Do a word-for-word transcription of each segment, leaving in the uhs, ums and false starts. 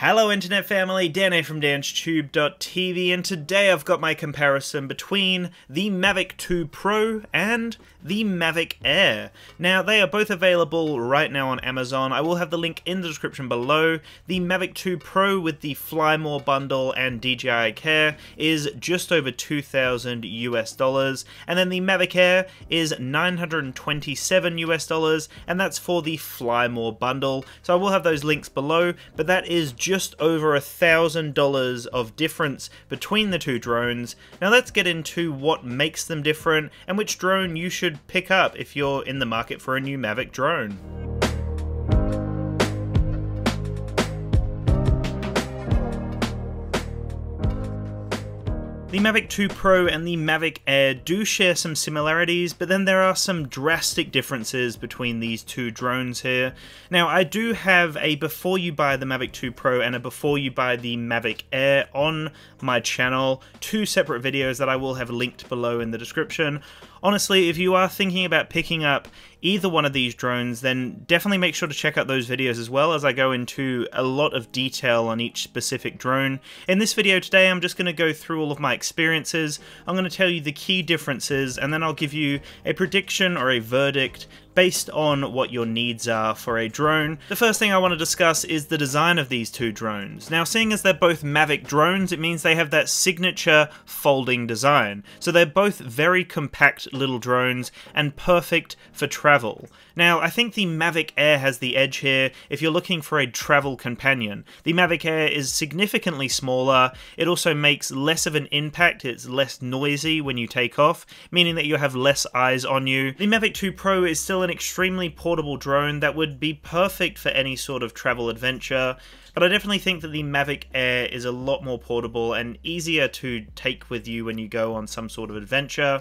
Hello internet family, Dan from DansTube dot T V, and today I've got my comparison between the Mavic two Pro and the Mavic Air. Now they are both available right now on Amazon. I will have the link in the description below. The Mavic two Pro with the Fly More bundle and D J I Care is just over two thousand US dollars, and then the Mavic Air is nine hundred twenty-seven US dollars, and that's for the Fly More bundle. So I will have those links below, but that is just just over a thousand dollars of difference between the two drones. Now let's get into what makes them different and which drone you should pick up if you're in the market for a new Mavic drone. The Mavic two Pro and the Mavic Air do share some similarities, but then there are some drastic differences between these two drones here. Now I do have a before you buy the Mavic two Pro and a before you buy the Mavic Air on my channel, two separate videos that I will have linked below in the description. Honestly, if you are thinking about picking up either one of these drones, then definitely make sure to check out those videos as well, as I go into a lot of detail on each specific drone. In this video today, I'm just going to go through all of my experiences, I'm going to tell you the key differences, and then I'll give you a prediction or a verdict based on what your needs are for a drone. The first thing I want to discuss is the design of these two drones. Now, seeing as they're both Mavic drones, it means they have that signature folding design. So they're both very compact little drones and perfect for travel. Now, I think the Mavic Air has the edge here if you're looking for a travel companion. The Mavic Air is significantly smaller. It also makes less of an impact. It's less noisy when you take off, meaning that you have less eyes on you. The Mavic two Pro is still an an extremely portable drone that would be perfect for any sort of travel adventure, but I definitely think that the Mavic Air is a lot more portable and easier to take with you when you go on some sort of adventure.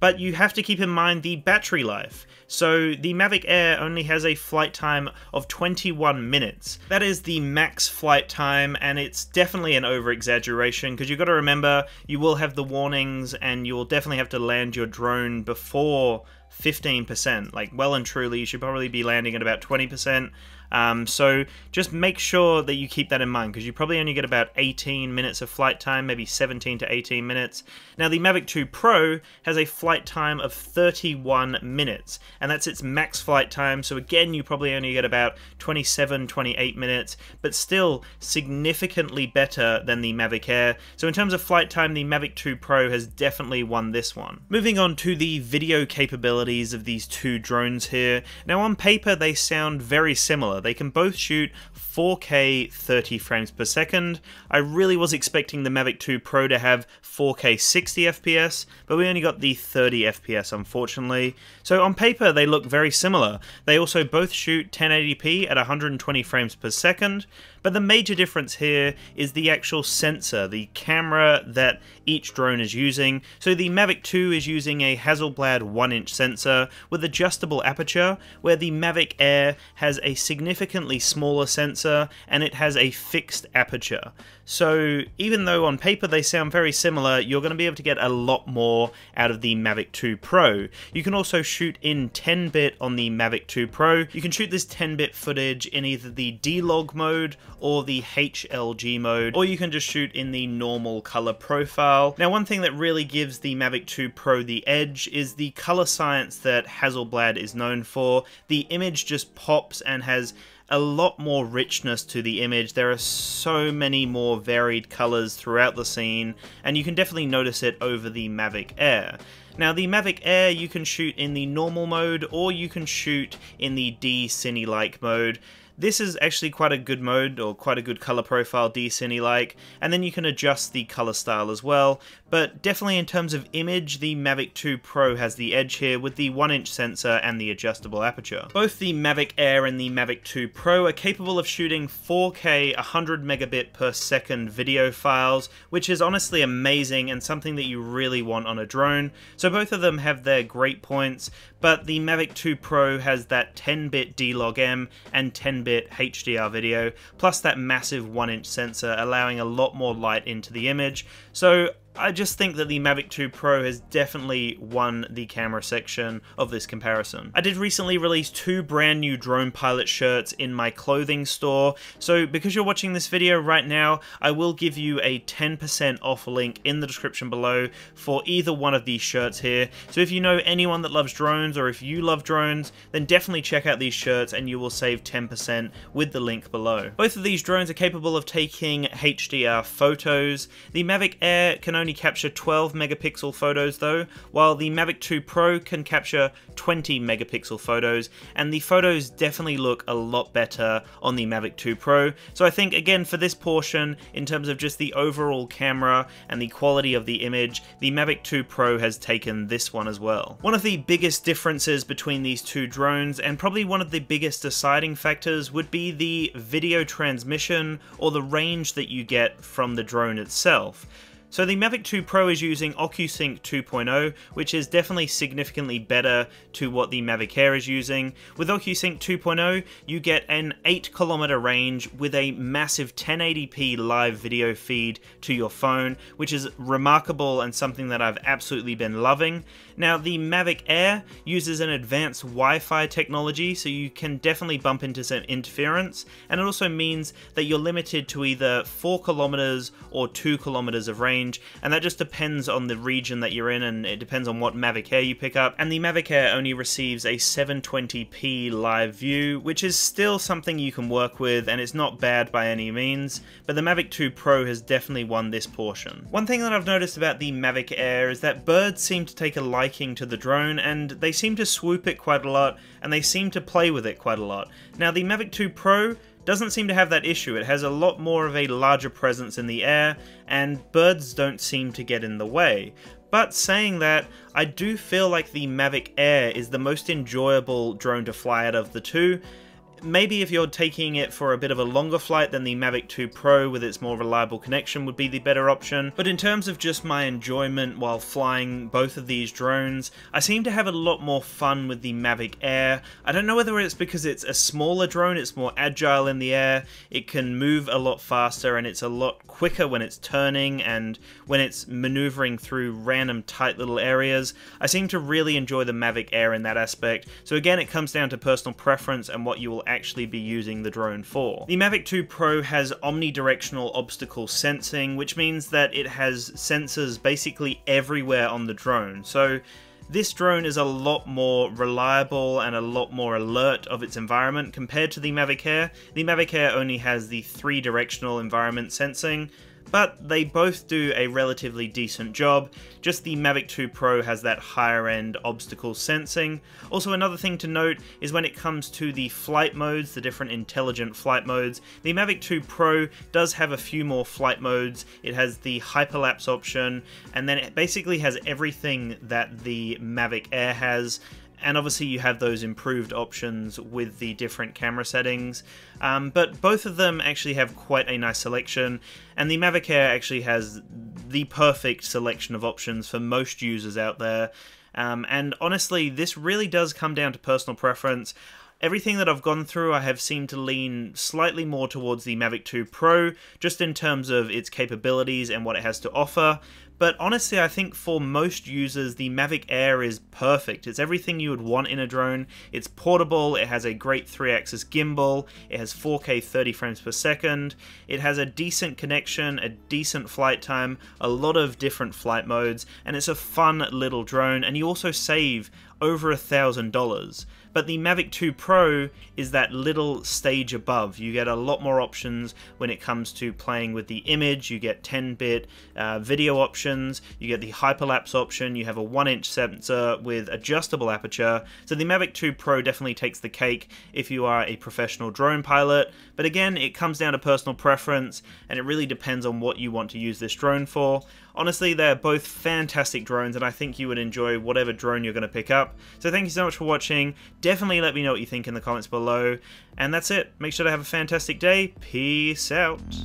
But you have to keep in mind the battery life. So the Mavic Air only has a flight time of twenty-one minutes. That is the max flight time, and it's definitely an over-exaggeration because you've got to remember you will have the warnings and you will definitely have to land your drone before fifteen percent. Like, well and truly, you should probably be landing at about twenty percent. Um, so just make sure that you keep that in mind, because you probably only get about eighteen minutes of flight time, maybe seventeen to eighteen minutes. Now the Mavic two Pro has a flight time of thirty-one minutes, and that's its max flight time. So again, you probably only get about twenty-seven, twenty-eight minutes, but still significantly better than the Mavic Air. So in terms of flight time, the Mavic two Pro has definitely won this one. Moving on to the video capabilities of these two drones here. Now on paper, they sound very similar. They can both shoot four K thirty frames per second. I really was expecting the Mavic two Pro to have four K sixty F P S, but we only got the thirty F P S, unfortunately. So on paper, they look very similar. They also both shoot ten eighty p at one hundred twenty frames per second, but the major difference here is the actual sensor, the camera that each drone is using. So the Mavic two is using a Hasselblad one inch sensor with adjustable aperture, where the Mavic Air has a significantly smaller sensor and it has a fixed aperture. So even though on paper they sound very similar, you're going to be able to get a lot more out of the Mavic two Pro. You can also shoot in ten bit on the Mavic two Pro. You can shoot this ten bit footage in either the D-Log mode or the H L G mode, or you can just shoot in the normal color profile. Now one thing that really gives the Mavic two Pro the edge is the color science that Hasselblad is known for. The image just pops and has a lot more richness to the image. There are so many more varied colors throughout the scene, and you can definitely notice it over the Mavic Air. Now the Mavic Air, you can shoot in the normal mode, or you can shoot in the D-Cine-like mode. This is actually quite a good mode, or quite a good color profile, D-Cine-like, and then you can adjust the color style as well. But definitely in terms of image, the Mavic two Pro has the edge here with the one inch sensor and the adjustable aperture. Both the Mavic Air and the Mavic two Pro are capable of shooting four K one hundred megabit per second video files, which is honestly amazing and something that you really want on a drone. So both of them have their great points, but the Mavic two Pro has that ten bit D-Log M and ten bit H D R video, plus that massive one inch sensor allowing a lot more light into the image. So I just think that the Mavic two Pro has definitely won the camera section of this comparison. I did recently release two brand new drone pilot shirts in my clothing store, so because you're watching this video right now, I will give you a ten percent off link in the description below for either one of these shirts here. So if you know anyone that loves drones, or if you love drones, then definitely check out these shirts and you will save ten percent with the link below. Both of these drones are capable of taking H D R photos. The Mavic Air can only only capture twelve megapixel photos though, while the Mavic two Pro can capture twenty megapixel photos, and the photos definitely look a lot better on the Mavic two Pro. So I think, again, for this portion, in terms of just the overall camera and the quality of the image, the Mavic two Pro has taken this one as well. One of the biggest differences between these two drones, and probably one of the biggest deciding factors, would be the video transmission or the range that you get from the drone itself. So the Mavic two Pro is using OcuSync two point oh, which is definitely significantly better to what the Mavic Air is using. With OcuSync two point oh, you get an eight kilometer range with a massive ten eighty p live video feed to your phone, which is remarkable and something that I've absolutely been loving. Now, the Mavic Air uses an advanced Wi-Fi technology, so you can definitely bump into some interference, and it also means that you're limited to either four kilometers or two kilometers of range. And that just depends on the region that you're in, and it depends on what Mavic Air you pick up. And the Mavic Air only receives a seven twenty p live view, which is still something you can work with, and it's not bad by any means, but the Mavic two Pro has definitely won this portion. One thing that I've noticed about the Mavic Air is that birds seem to take a liking to the drone, and they seem to swoop it quite a lot, and they seem to play with it quite a lot. Now, the Mavic two Pro doesn't seem to have that issue. It has a lot more of a larger presence in the air, and birds don't seem to get in the way. But saying that, I do feel like the Mavic Air is the most enjoyable drone to fly out of the two. Maybe if you're taking it for a bit of a longer flight, then the Mavic two Pro with its more reliable connection would be the better option. But in terms of just my enjoyment while flying both of these drones, I seem to have a lot more fun with the Mavic Air. I don't know whether it's because it's a smaller drone, it's more agile in the air, it can move a lot faster, and it's a lot quicker when it's turning and when it's maneuvering through random tight little areas. I seem to really enjoy the Mavic Air in that aspect. So again, it comes down to personal preference and what you will actually actually be using the drone for. The Mavic two Pro has omnidirectional obstacle sensing, which means that it has sensors basically everywhere on the drone. So this drone is a lot more reliable and a lot more alert of its environment compared to the Mavic Air. The Mavic Air only has the three directional environment sensing, but they both do a relatively decent job. Just the Mavic two Pro has that higher end obstacle sensing. Also, another thing to note is when it comes to the flight modes, the different intelligent flight modes, the Mavic two Pro does have a few more flight modes. It has the hyperlapse option, and then it basically has everything that the Mavic Air has. And obviously you have those improved options with the different camera settings, um, but both of them actually have quite a nice selection, and the Mavic Air actually has the perfect selection of options for most users out there. Um, and honestly, this really does come down to personal preference. Everything that I've gone through, I have seemed to lean slightly more towards the Mavic two Pro, just in terms of its capabilities and what it has to offer. But honestly, I think for most users, the Mavic Air is perfect. It's everything you would want in a drone. It's portable, it has a great three axis gimbal, it has four K thirty frames per second, it has a decent connection, a decent flight time, a lot of different flight modes, and it's a fun little drone, and you also save over a thousand dollars. But the Mavic two Pro is that little stage above. You get a lot more options when it comes to playing with the image. You get ten bit uh, video options, you get the hyperlapse option, you have a one inch sensor with adjustable aperture. So the Mavic two Pro definitely takes the cake if you are a professional drone pilot. But again, it comes down to personal preference, and it really depends on what you want to use this drone for. Honestly, they're both fantastic drones, and I think you would enjoy whatever drone you're going to pick up. So thank you so much for watching. Definitely let me know what you think in the comments below. And that's it. Make sure to have a fantastic day. Peace out.